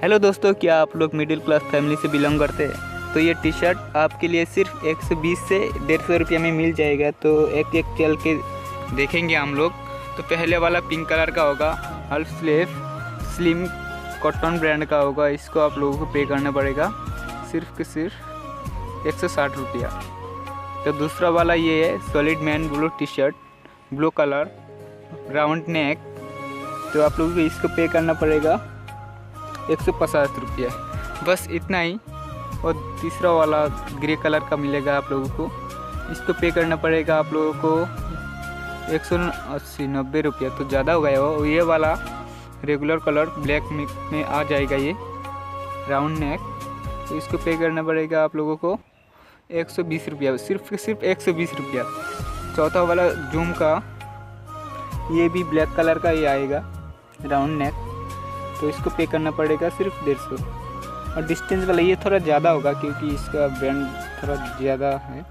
Hello दोस्तों, क्या आप लोग मिडिल क्लास फैमिली से बिलोंग करते हैं? तो ये टी शर्ट आपके लिए सिर्फ 120 से 150 रुपये में मिल जाएगा। तो एक एक चल के देखेंगे हम लोग। तो पहले वाला पिंक कलर का होगा, half sleeve slim cotton brand का होगा। इसको आप लोगों को पे करना पड़ेगा सिर्फ के सिर्फ 160 रुपया। तो दूसरा वाला ये है solid man blue T shirt, blue colour, round neck. तो आप लोगों को इसको पे करना पड़ेगा 150 रुपया, बस इतना ही। और तीसरा वाला ग्रे कलर का मिलेगा आप लोगों को, इसको पे करना पड़ेगा आप लोगों को 180-90 रुपया, तो ज़्यादा हो गया हो। ये वाला रेगुलर कलर ब्लैक में आ जाएगा, ये राउंड नेक। तो इसको पे करना पड़ेगा आप लोगों को 120 रुपया, सिर्फ सिर्फ 120 रुपया। चौथा वाला जूम का, ये भी ब्लैक कलर का ही आएगा, राउंड नेक। तो इसको पे करना पड़ेगा सिर्फ 150। और डिस्टेंस वाला ये थोड़ा ज़्यादा होगा क्योंकि इसका ब्रांड थोड़ा ज़्यादा है,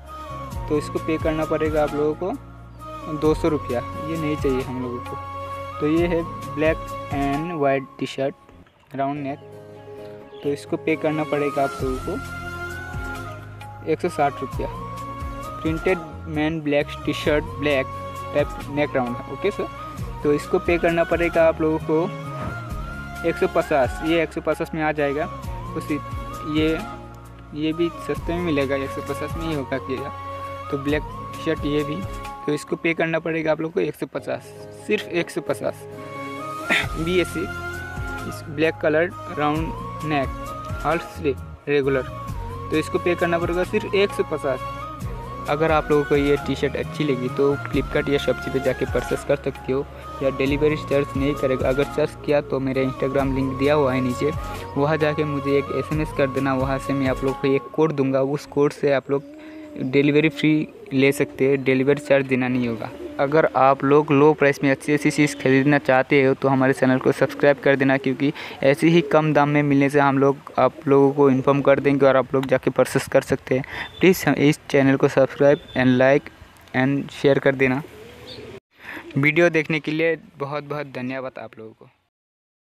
तो इसको पे करना पड़ेगा आप लोगों को 200 रुपया। ये नहीं चाहिए हम लोगों को। तो ये है black and white T shirt, round neck. तो इसको पे करना पड़ेगा आप लोगों को 160 रुपया। Printed man black T shirt, black type neck round है, ओके सर। तो इसको पे करना पड़ेगा आप लोगों को 150, ये 150 में आ जाएगा। उसी ये भी सस्ते में मिलेगा, 150 में ही होगा किया। तो ब्लैक टी शर्ट ये भी, तो इसको पे करना पड़ेगा आप लोग को 150, सिर्फ 150। BSC इस black colour, round neck, half sleeve regular. तो इसको पे करना पड़ेगा सिर्फ 150। अगर आप लोगों को ये टी शर्ट अच्छी लगी तो फ्लिपकार्ट या शॉपसी पे जाके परचेस कर सकते हो, या डिलीवरी चार्ज नहीं करेगा। अगर सर्च किया तो मेरा इंस्टाग्राम लिंक दिया हुआ है नीचे, वहाँ जाके मुझे एक SMS कर देना। वहाँ से मैं आप लोग को एक कोड दूँगा, उस कोड से आप लोग डिलीवरी फ्री ले सकते हैं, डिलीवरी चार्ज देना नहीं होगा। अगर आप लोग लो प्राइस में अच्छी अच्छी चीज़ खरीदना चाहते हो तो हमारे चैनल को सब्सक्राइब कर देना, क्योंकि ऐसे ही कम दाम में मिलने से हम लोग आप लोगों को इन्फॉर्म कर देंगे और आप लोग जाके परचेस कर सकते हैं। प्लीज़ इस चैनल को subscribe and like and share कर देना। वीडियो देखने के लिए बहुत बहुत धन्यवाद आप लोगों को।